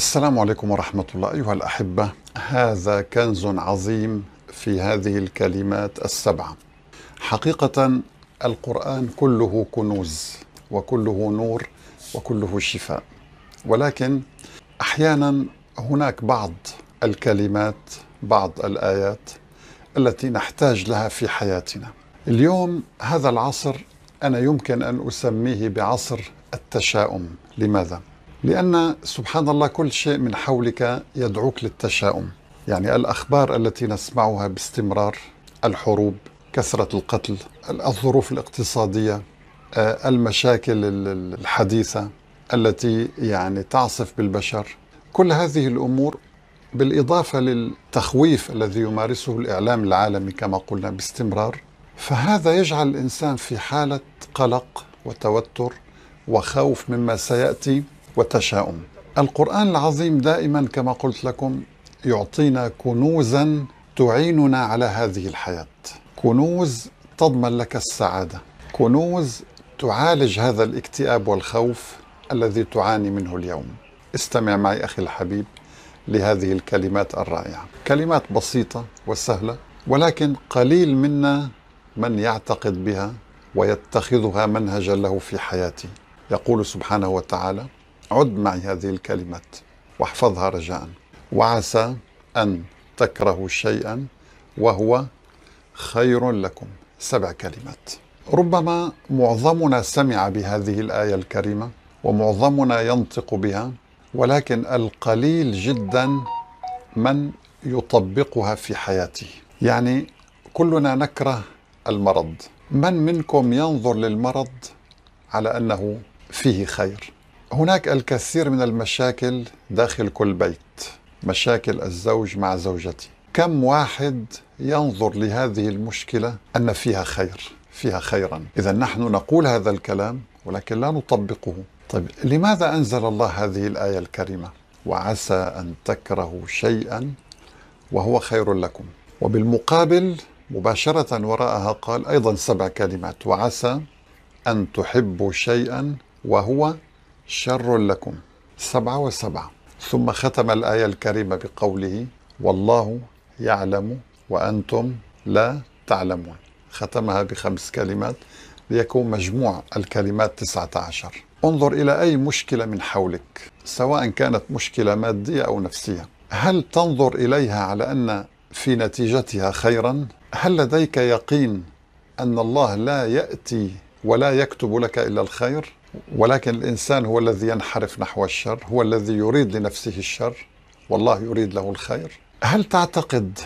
السلام عليكم ورحمة الله أيها الأحبة. هذا كنز عظيم في هذه الكلمات السبعة. حقيقة القرآن كله كنوز وكله نور وكله شفاء، ولكن أحيانا هناك بعض الكلمات بعض الآيات التي نحتاج لها في حياتنا. اليوم هذا العصر أنا يمكن أن أسميه بعصر التشاؤم. لماذا؟ لأن سبحان الله كل شيء من حولك يدعوك للتشاؤم. يعني الأخبار التي نسمعها باستمرار، الحروب، كثرة القتل، الظروف الاقتصادية، المشاكل الحديثة التي يعني تعصف بالبشر، كل هذه الأمور بالإضافة للتخويف الذي يمارسه الإعلام العالمي كما قلنا باستمرار، فهذا يجعل الإنسان في حالة قلق وتوتر وخوف مما سيأتي وتشاؤم. القرآن العظيم دائما كما قلت لكم يعطينا كنوزا تعيننا على هذه الحياة، كنوز تضمن لك السعادة، كنوز تعالج هذا الاكتئاب والخوف الذي تعاني منه اليوم. استمع معي أخي الحبيب لهذه الكلمات الرائعة، كلمات بسيطة وسهلة، ولكن قليل منا من يعتقد بها ويتخذها منهجا له في حياته. يقول سبحانه وتعالى: عد معي هذه الكلمات واحفظها رجاء، وعسى أن تكرهوا شيئا وهو خير لكم. 7 كلمات. ربما معظمنا سمع بهذه الآية الكريمة ومعظمنا ينطق بها، ولكن القليل جدا من يطبقها في حياته. يعني كلنا نكره المرض، من منكم ينظر للمرض على أنه فيه خير؟ هناك الكثير من المشاكل داخل كل بيت، مشاكل الزوج مع زوجته، كم واحد ينظر لهذه المشكلة أن فيها خير، فيها خيرا؟ إذا نحن نقول هذا الكلام ولكن لا نطبقه. طيب لماذا أنزل الله هذه الآية الكريمة؟ وعسى أن تكرهوا شيئا وهو خير لكم. وبالمقابل مباشرة وراءها قال أيضا 7 كلمات: وعسى أن تحبوا شيئا وهو شر لكم. 7 و7. ثم ختم الآية الكريمة بقوله: والله يعلم وأنتم لا تعلمون. ختمها ب5 كلمات ليكون مجموع الكلمات 19. انظر إلى أي مشكلة من حولك، سواء كانت مشكلة مادية أو نفسية، هل تنظر إليها على أن في نتيجتها خيرا؟ هل لديك يقين أن الله لا يأتي ولا يكتب لك إلا الخير؟ ولكن الإنسان هو الذي ينحرف نحو الشر، هو الذي يريد لنفسه الشر والله يريد له الخير. هل تعتقد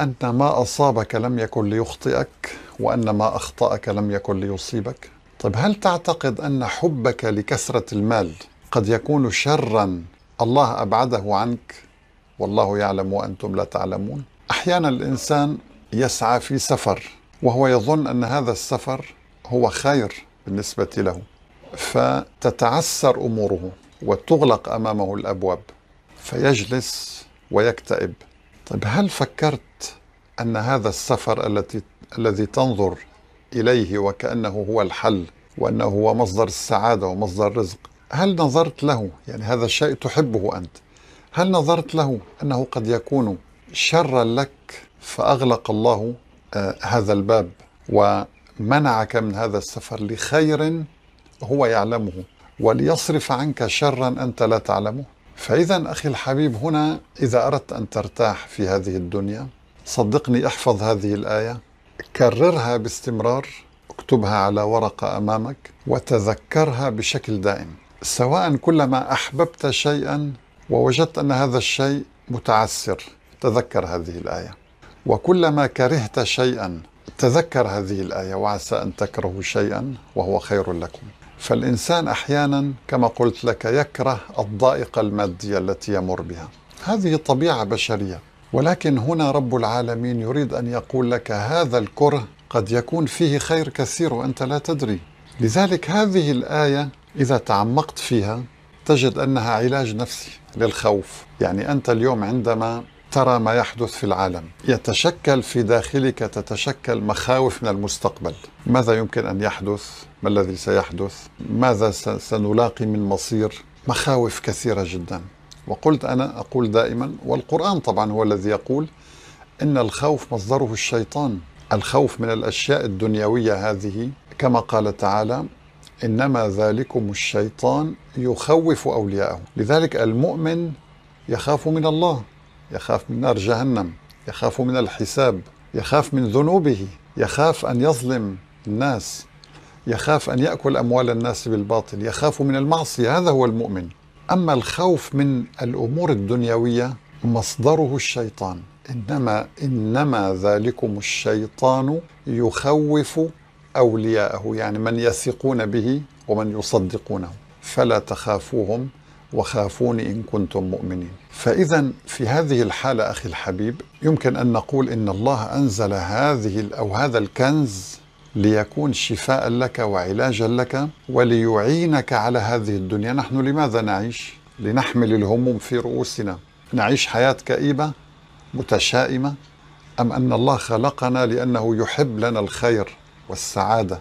أن ما أصابك لم يكن ليخطئك وأن ما أخطأك لم يكن ليصيبك؟ طيب هل تعتقد أن حبك لكثرة المال قد يكون شرا الله أبعده عنك؟ والله يعلم وأنتم لا تعلمون. أحيانا الإنسان يسعى في سفر وهو يظن أن هذا السفر هو خير بالنسبة له، فتتعسر أموره وتغلق أمامه الأبواب فيجلس ويكتئب. طيب هل فكرت أن هذا السفر الذي تنظر إليه وكأنه هو الحل وأنه هو مصدر السعادة ومصدر الرزق، هل نظرت له، يعني هذا الشيء تحبه أنت، هل نظرت له أنه قد يكون شرا لك فأغلق الله هذا الباب ومنعك من هذا السفر لخير هو يعلمه وليصرف عنك شرا أنت لا تعلمه؟ فإذا أخي الحبيب هنا إذا أردت أن ترتاح في هذه الدنيا صدقني احفظ هذه الآية، كررها باستمرار، اكتبها على ورقة أمامك وتذكرها بشكل دائم، سواء كلما أحببت شيئا ووجدت أن هذا الشيء متعسر تذكر هذه الآية، وكلما كرهت شيئا تذكر هذه الآية: وعسى أن تكرهوا شيئا وهو خير لكم. فالإنسان أحيانا كما قلت لك يكره الضائقة المادية التي يمر بها، هذه طبيعة بشرية، ولكن هنا رب العالمين يريد أن يقول لك هذا الكره قد يكون فيه خير كثير وأنت لا تدري. لذلك هذه الآية إذا تعمقت فيها تجد أنها علاج نفسي للخوف. يعني أنت اليوم عندما ترى ما يحدث في العالم يتشكل في داخلك، تتشكل مخاوف من المستقبل، ماذا يمكن أن يحدث، ما الذي سيحدث، ماذا سنلاقي من مصير، مخاوف كثيرة جدا. وقلت أنا أقول دائما، والقرآن طبعا هو الذي يقول إن الخوف مصدره الشيطان، الخوف من الأشياء الدنيوية هذه، كما قال تعالى إنما ذلكم الشيطان يخوف أولياءه. لذلك المؤمن يخاف من الله، يخاف من نار جهنم، يخاف من الحساب، يخاف من ذنوبه، يخاف أن يظلم الناس، يخاف أن يأكل أموال الناس بالباطل، يخاف من المعصية، هذا هو المؤمن. أما الخوف من الأمور الدنيوية مصدره الشيطان، إنما ذلكم الشيطان يخوف أولياءه، يعني من يثقون به ومن يصدقونه، فلا تخافوهم وخافون إن كنتم مؤمنين. فإذا في هذه الحالة أخي الحبيب يمكن أن نقول إن الله أنزل هذا الكنز ليكون شفاء لك وعلاجا لك وليعينك على هذه الدنيا. نحن لماذا نعيش؟ لنحمل الهموم في رؤوسنا، نعيش حياة كئيبة متشائمة، أم أن الله خلقنا لأنه يحب لنا الخير والسعادة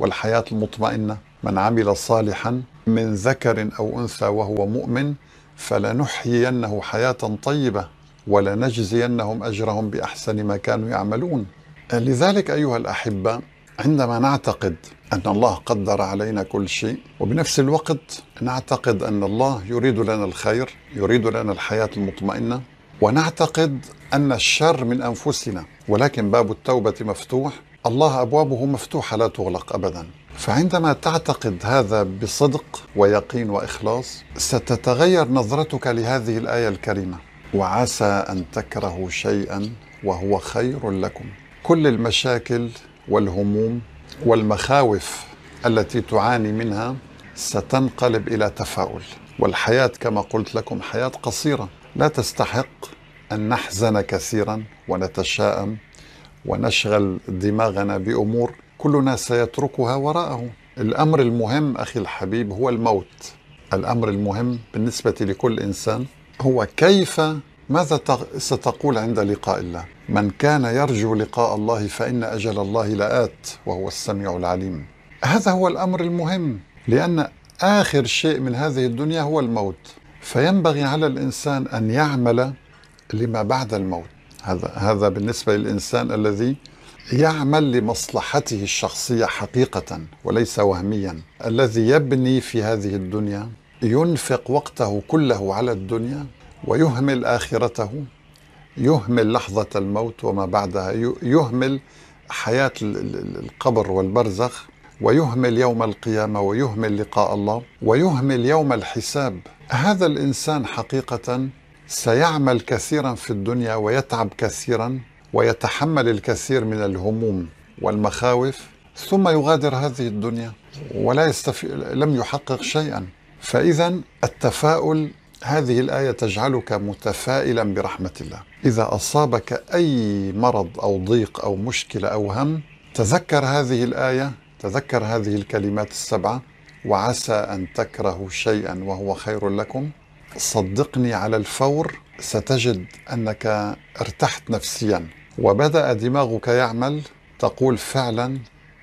والحياة المطمئنة؟ من عمل صالحا من ذكر أو أنثى وهو مؤمن فلنحيينه حياة طيبة ولنجزينهم أجرهم بأحسن ما كانوا يعملون. لذلك أيها الأحبة، عندما نعتقد أن الله قدر علينا كل شيء، وبنفس الوقت نعتقد أن الله يريد لنا الخير، يريد لنا الحياة المطمئنة، ونعتقد أن الشر من أنفسنا، ولكن باب التوبة مفتوح، الله أبوابه مفتوحة لا تغلق أبدا. فعندما تعتقد هذا بصدق ويقين وإخلاص ستتغير نظرتك لهذه الآية الكريمة، وعسى أن تكرهوا شيئا وهو خير لكم. كل المشاكل والهموم والمخاوف التي تعاني منها ستنقلب إلى تفاؤل، والحياة كما قلت لكم حياة قصيرة، لا تستحق أن نحزن كثيرا ونتشائم ونشغل دماغنا بأمور كلنا سيتركها وراءه. الأمر المهم أخي الحبيب هو الموت. الأمر المهم بالنسبة لكل إنسان هو كيف، ماذا ستقول عند لقاء الله. من كان يرجو لقاء الله فإن أجل الله لآت وهو السميع العليم. هذا هو الأمر المهم، لأن آخر شيء من هذه الدنيا هو الموت، فينبغي على الإنسان أن يعمل لما بعد الموت. هذا بالنسبة للإنسان الذي يعمل لمصلحته الشخصية حقيقة وليس وهميا، الذي يبني في هذه الدنيا، ينفق وقته كله على الدنيا ويهمل آخرته، يهمل لحظة الموت وما بعدها، يهمل حياة القبر والبرزخ، ويهمل يوم القيامة، ويهمل لقاء الله، ويهمل يوم الحساب. هذا الإنسان حقيقة سيعمل كثيرا في الدنيا ويتعب كثيرا ويتحمل الكثير من الهموم والمخاوف، ثم يغادر هذه الدنيا ولا لم يحقق شيئا. فإذا التفاؤل، هذه الآية تجعلك متفائلا برحمة الله. إذا أصابك أي مرض أو ضيق أو مشكلة أو هم، تذكر هذه الآية، تذكر هذه الكلمات السبعة، وعسى أن تكرهوا شيئا وهو خير لكم. صدقني على الفور ستجد أنك ارتحت نفسيا وبدأ دماغك يعمل، تقول فعلا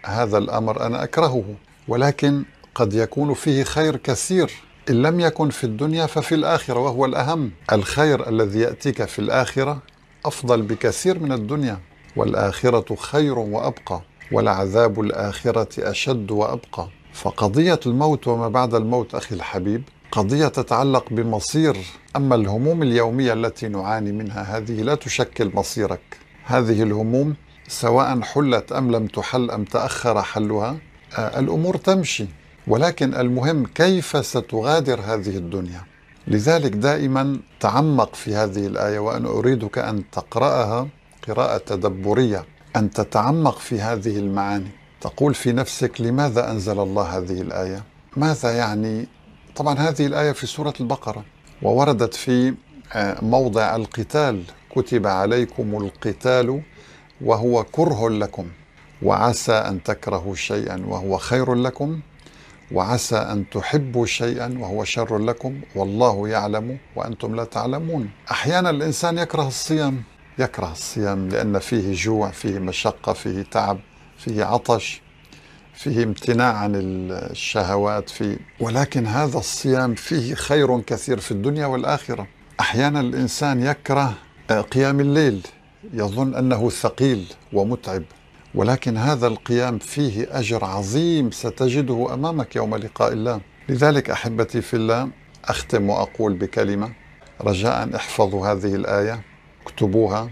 هذا الأمر أنا أكرهه، ولكن قد يكون فيه خير كثير، إن لم يكن في الدنيا ففي الآخرة، وهو الأهم. الخير الذي يأتيك في الآخرة أفضل بكثير من الدنيا، والآخرة خير وأبقى ولعذاب الآخرة أشد وأبقى. فقضية الموت وما بعد الموت أخي الحبيب قضية تتعلق بمصير، أما الهموم اليومية التي نعاني منها هذه لا تشكل مصيرك. هذه الهموم سواء حلت أم لم تحل أم تأخر حلها، الأمور تمشي، ولكن المهم كيف ستغادر هذه الدنيا. لذلك دائما تعمق في هذه الآية، وأنا أريدك أن تقرأها قراءة تدبرية، أن تتعمق في هذه المعاني، تقول في نفسك لماذا أنزل الله هذه الآية، ماذا يعني. طبعا هذه الآية في سورة البقرة، ووردت في موضع القتال، كتب عليكم القتال وهو كره لكم وعسى أن تكرهوا شيئا وهو خير لكم وعسى أن تحبوا شيئا وهو شر لكم والله يعلم وأنتم لا تعلمون. أحيانا الإنسان يكره الصيام لأن فيه جوع، فيه مشقة، فيه تعب، فيه عطش، فيه امتناع عن الشهوات فيه، ولكن هذا الصيام فيه خير كثير في الدنيا والآخرة. أحيانا الإنسان يكره قيام الليل، يظن أنه ثقيل ومتعب، ولكن هذا القيام فيه أجر عظيم ستجده أمامك يوم لقاء الله. لذلك أحبتي في الله، أختم وأقول بكلمة، رجاء احفظوا هذه الآية، اكتبوها،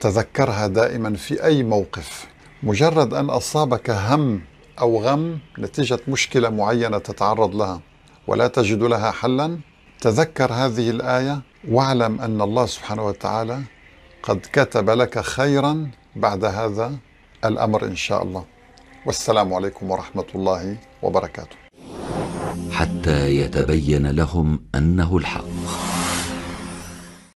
تذكرها دائما في أي موقف. مجرد أن أصابك هم أو غم نتيجة مشكلة معينة تتعرض لها ولا تجد لها حلا، تذكر هذه الآية واعلم أن الله سبحانه وتعالى قد كتب لك خيرا بعد هذا الأمر إن شاء الله. والسلام عليكم ورحمة الله وبركاته. حتى يتبين لهم أنه الحق.